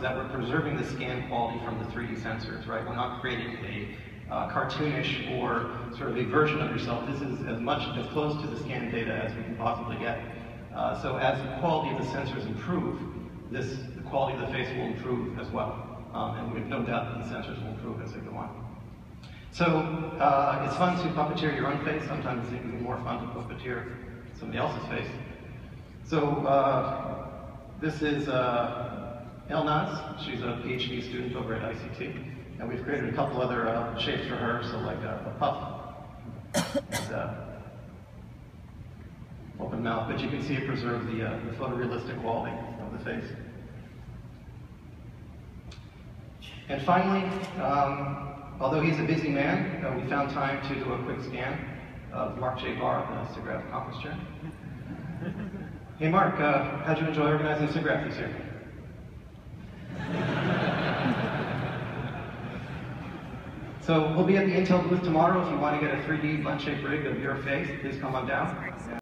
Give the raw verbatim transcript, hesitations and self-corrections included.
is that we're preserving the scan quality from the three D sensors, right? We're not creating a uh, cartoonish or sort of a version of yourself. This is as much as close to the scan data as we can possibly get. Uh, so as the quality of the sensors improve, this, the quality of the face will improve as well. Um, and we have no doubt that the sensors will improve as they go on. So uh, it's fun to puppeteer your own face. Sometimes it's even more fun to puppeteer somebody else's face. So uh, this is uh, Elnaz. She's a PhD student over at I C T. And we've created a couple other uh, shapes for her, so like a, a puff and uh, open mouth. But you can see it preserves the, uh, the photorealistic quality of the face. And finally, um, although he's a busy man, uh, we found time to do a quick scan of Mark J. Barr, the SIGGRAPH conference chair. Hey Mark, uh, how'd you enjoy organizing SIGGRAPH this year? So we'll be at the Intel booth tomorrow. If you want to get a three D lunch-shaped rig of your face, please come on down.